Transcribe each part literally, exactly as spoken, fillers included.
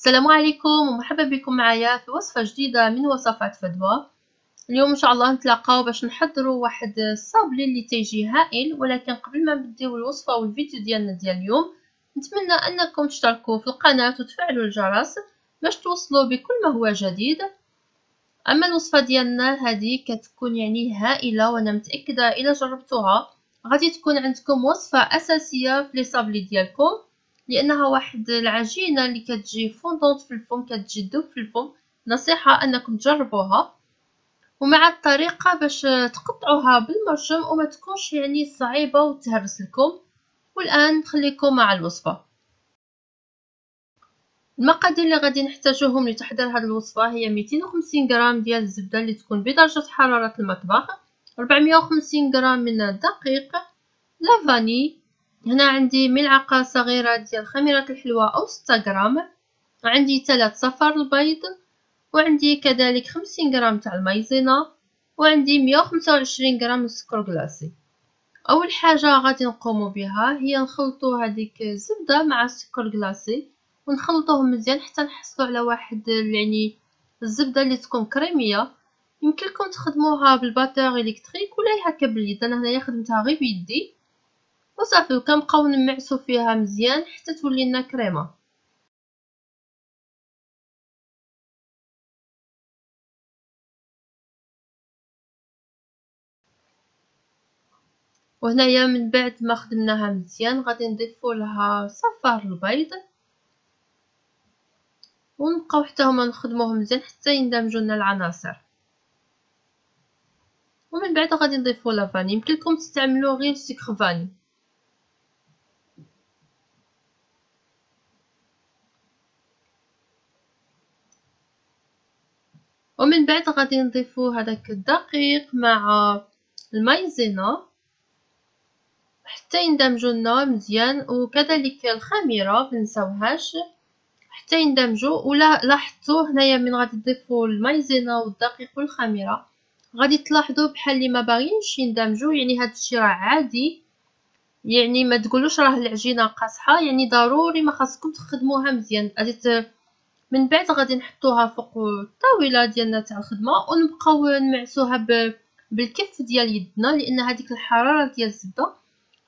السلام عليكم ومرحبا بكم معايا في وصفة جديدة من وصفات فدوى. اليوم ان شاء الله نتلاقاو باش نحضروا واحد الصابلي اللي تيجي هائل. ولكن قبل ما نبداو الوصفة والفيديو ديالنا ديال اليوم، نتمنى انكم تشتركوا في القناة وتفعلوا الجرس باش توصلوا بكل ما هو جديد. اما الوصفة ديالنا هذه كتكون يعني هائلة، وانا متأكدة الى جربتوها غادي تكون عندكم وصفة اساسية في لي صابلي ديالكم، لانها واحد العجينه اللي كتجي فوندونت في الفم، كتجي دوب في الفم. نصيحه انكم تجربوها ومع الطريقه باش تقطعوها بالمرشم وما تكونش يعني صعيبه وتهرس لكم. والان نخليكم مع الوصفه. المقادير اللي غادي نحتاجوهم لتحضير هذه الوصفه هي مئتين وخمسين غرام ديال الزبده اللي تكون بدرجه حراره المطبخ، أربعمئة وخمسين غرام من الدقيق، لافاني، هنا عندي ملعقة صغيرة ديال خميرة الحلوى أو ستة غرام، عندي ثلاث صفار البيض، وعندي كذلك خمسين غرام تاع المايزينا، وعندي مية وخمسة وعشرين غرام سكر كلاصي. أول حاجة غادي نقوم بها هي نخلطو هذيك الزبدة مع السكر كلاصي ونخلطوهم مزيان حتى نحصلو على واحد يعني الزبدة اللي تكون كريمية. يمكنكم تخدموها بالباتور إلكتريك ولا هكا باليد، أنا هنايا خدمتها غير بيدي. وصافي وكنبقاو نمعسو فيها مزيان حتى تولي لنا كريمه. وهنايا من بعد ما خدمناها مزيان غادي نضيفو لها صفار البيض ونبقاو حتى هما نخدموهم مزيان حتى يندمجوا لنا العناصر. ومن بعد غادي نضيفو لافاني، يمكنكم تستعملوا غير سكر فاني. ومن بعد غادي نضيفو هذاك الدقيق مع المايزينا حتى يندمجوا لنا مزيان، وكذلك الخميره منساوهاش حتى يندمجوا. ولا لاحظتوا هنايا من غادي تضيفوا المايزينا والدقيق والخميره غادي تلاحظوا بحال اللي ما باغيينش يندمجوا، يعني هذا الشيء راه عادي، يعني ما تقولوش راه العجينه قاصحه، يعني ضروري ما خاصكم تخدموها مزيان. غادي من بعد غادي نحطوها فوق الطاوله ديالنا تاع الخدمه ونبقاو نمعسوها بالكف ديال يدنا، لان هذيك الحراره ديال الزبده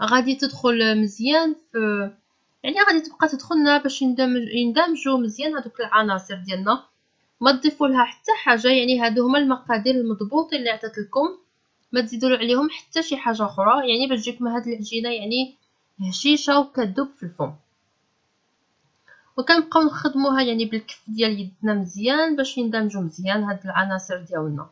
غادي تدخل مزيان في يعني غادي تبقى تدخلنا باش يندمج يندمجوا مزيان هذوك العناصر ديالنا. ما تضيفوا لها حتى حاجه، يعني هادو هما المقادير المضبوطين اللي عطيت لكم، ما تزيدوا عليهم حتى شي حاجه اخرى، يعني باش تجيكم هاد العجينه يعني هشيشه وكتذوب في الفم. وكنبقاو نخدموها يعني بالكف ديال يدنا مزيان باش يندمجوا مزيان هاد العناصر ديالنا.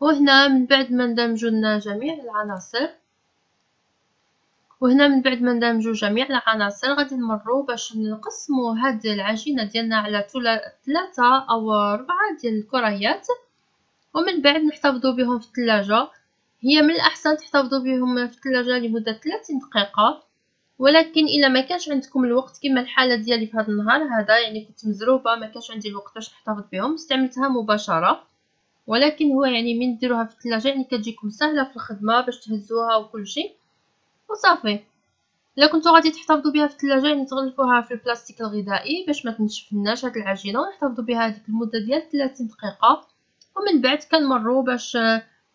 وهنا من بعد ما ندمجوا لنا جميع العناصر وهنا من بعد ما ندمجوا جميع العناصر غادي نمروا باش نقسموا هاد العجينه ديالنا على ثلاثه او اربعه ديال الكريات، ومن بعد نحتفظوا بهم في الثلاجه. هي من الاحسن تحتفظوا بهم في الثلاجه لمده ثلاثين دقيقه، ولكن الا ما كانش عندكم الوقت كما الحاله ديالي في هذا النهار هذا، يعني كنت مزروبه ما كانش عندي الوقت باش نحتفظ بهم، استعملتها مباشره. ولكن هو يعني من ديروها في الثلاجه يعني كتجيكم سهله في الخدمه باش تهزوها وكل شيء وصافي. الا كنتو غادي تحتفظوا بها في الثلاجه يعني تغلفوها في البلاستيك الغذائي باش ما تنشفناش هاد العجينه، ونحتفظوا بها هذيك المده ديال ثلاثين دقيقه. ومن بعد كنمروا باش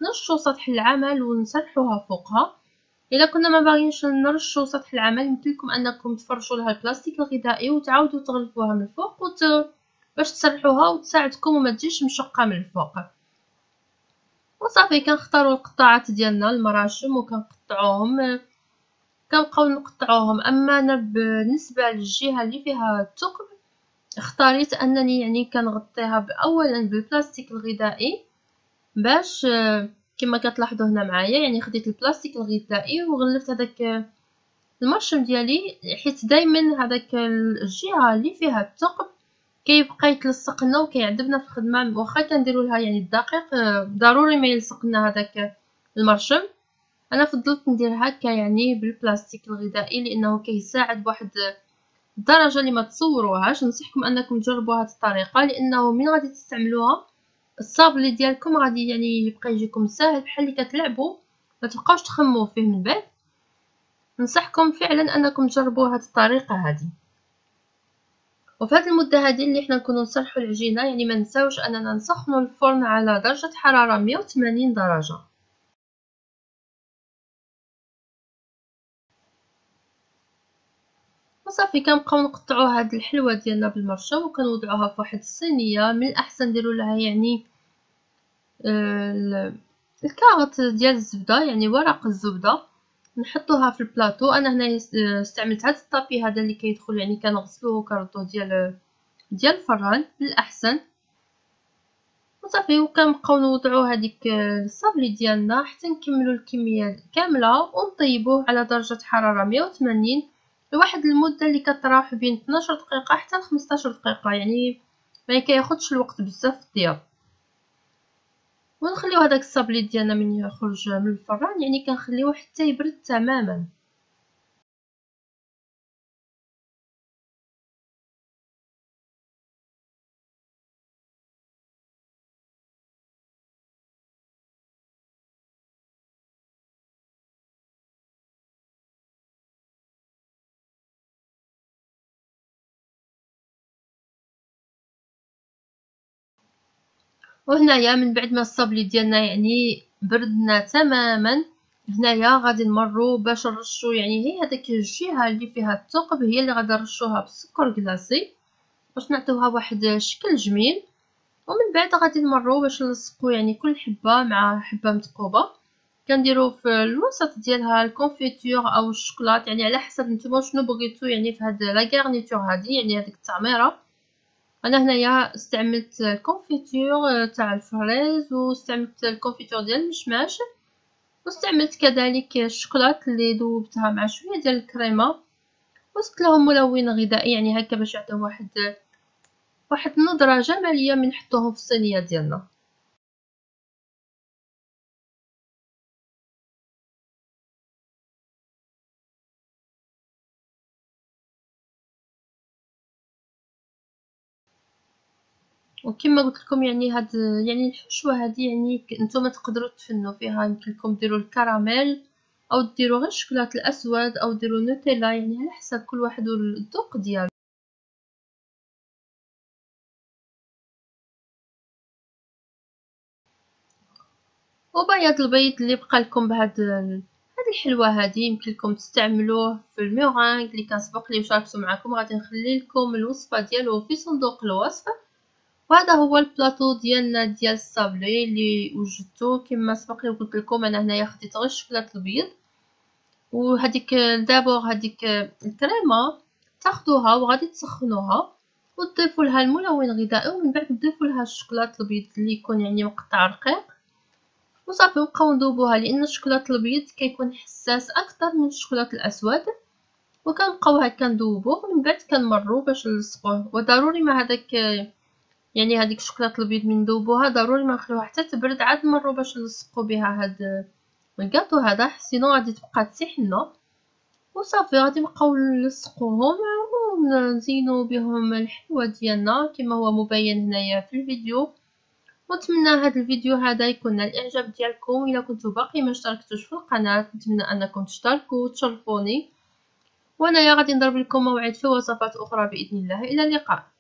نرشوا سطح العمل ونسطحوها فوقها. الا كنا ما باغيينش نرشوا سطح العمل يمكنكم انكم تفرشوا لها البلاستيك الغذائي وتعاودوا تغلفوها من الفوق وت... باش تسرحوها وتساعدكم وما تجيش مشقه من الفوق. وصافي كنختاروا القطاعات ديالنا المراشم وكنقطعوهم، كنبقاو نقطعوهم. اما انا بالنسبه للجهه اللي فيها الثقب اختاريت انني يعني كنغطيها اولا بالبلاستيك الغذائي باش كما كتلاحظوا هنا معايا، يعني خديت البلاستيك الغذائي وغلفت هذاك المرشم ديالي، حيت دائما هذاك الجهه اللي فيها الثقب كيبقى يتلصق لنا وكيعذبنا في الخدمه. واخا كنديروا لها يعني الدقيق ضروري ما يلصق لنا هذاك المرشم، انا فضلت ندير هكا يعني بالبلاستيك الغذائي لانه كيساعد بواحد الدرجه اللي ما تصوروهاش. نصحكم انكم تجربوا هذه الطريقه لانه من غادي تستعملوها الصابلي ديالكم غادي يعني يبقى يجيكم ساهل بحال اللي كتلعبوا، ما تبقاوش تخموا فيه من بعد. ننصحكم فعلا انكم تجربوا هذه الطريقه هذه. وفي هذه المده هذه اللي حنا نكونوا نصلحوا العجينه يعني ما نساوش اننا نسخنوا الفرن على درجه حراره مية وثمانين درجه. وصافي كنبقاو نقطعوا هاد الحلوه ديالنا بالمرشه وكنوضعوها في واحد الصينيه. من الاحسن ديروا لها يعني الكاغط ديال الزبده يعني ورق الزبده، نحطوها في البلاطو. انا هنا استعملت هاد الطابي هذا اللي كيدخل يعني كنغسلوه وكنردوه ديال ديال الفران بالاحسن. وصافي وكنبقاو نوضعو هذيك الصابلي ديالنا حتى نكملوا الكميه كامله ونطيبوه على درجه حراره مية وثمانين لواحد المده اللي كتراوح بين اثناش دقيقه حتى خمسطاش دقيقه، يعني ما كياخذش الوقت بزاف في الطياب. ونخليو هذاك الصابلي ديالنا من يخرج من الفران يعني كنخليوه حتى يبرد تماما. وهنايا من بعد ما الصابلي ديالنا يعني بردنا تماما، هنايا غادي نمروا باش نرشوا يعني هي هذيك الجهه اللي فيها الثقب هي اللي غادي نرشوها بالسكر كلاصي باش نعطيوها واحد الشكل جميل. ومن بعد غادي نمروا باش نلصقوا يعني كل حبه مع حبه مثقوبه. كنديروا في الوسط ديالها الكونفيتور او الشوكولات يعني على حسب نتوما شنو بغيتوا يعني في هاد لا غارنيتور هذه يعني هذيك التعميره. انا هنايا استعملت الكونفيتور تاع الفريز واستعملت الكونفيتور ديال المشماش واستعملت كذلك الشوكولات اللي ذوبتها مع شويه ديال الكريمه، وصلت لهم ملون غذائي يعني هكا باش يعطيو واحد واحد النظره جماليه من نحطوهم في الصينيه ديالنا. وكما قلت لكم يعني هاد يعني الحشوه هذه يعني نتوما تقدروا تفنوا فيها، يمكن لكم ديروا الكراميل او ديروا غير الشوكولات الاسود او ديروا نوتيلا يعني على حسب كل واحد والذوق ديالو. وبياض البيض اللي بقى لكم بهاد هاد الحلوه هذه يمكن لكم تستعملوه في الميرانغ اللي كنسبق لي وشاركته معكم. غادي نخلي لكم الوصفه ديالو في صندوق الوصف. وهذا هو البلاطو ديالنا ديال الصابلي اللي وجدته كما سبق لي قلت لكم. انا هنايا خديت غير الشوكولات البيض وهذيك دابور هذيك الكريمه تاخذوها وغادي تسخنوها وتضيفوا لها الملون الغذائي ومن بعد تضيفوا لها الشوكولات البيض اللي يكون يعني مقطع رقيق. وصافي نبقاو نذوبوها لان الشوكولات البيض كيكون حساس اكثر من الشوكولات الاسود. وكنبقاو هكا نذوبوه ومن بعد كنمروا باش نلصقوه. وضروري مع هذاك يعني هذيك الشوكولات البيض من ذوبوها ضروري ما نخلوها حتى تبرد عاد مروا باش نلصقوا بها هاد الكاطو هذا سينو غادي تبقى تسيحنا. وصافي غادي نبقاو نلصقوهم ونزينوا بهم الحلوه ديالنا كما هو مبين هنايا في الفيديو. ونتمنى هذا الفيديو هذا يكون الاعجاب ديالكم. الا كنتو باقي ما اشتركتوش في القناه نتمنى انكم تشتركوا وتشرفوني. وانا غادي نضرب لكم موعد في وصفات اخرى باذن الله. الى اللقاء.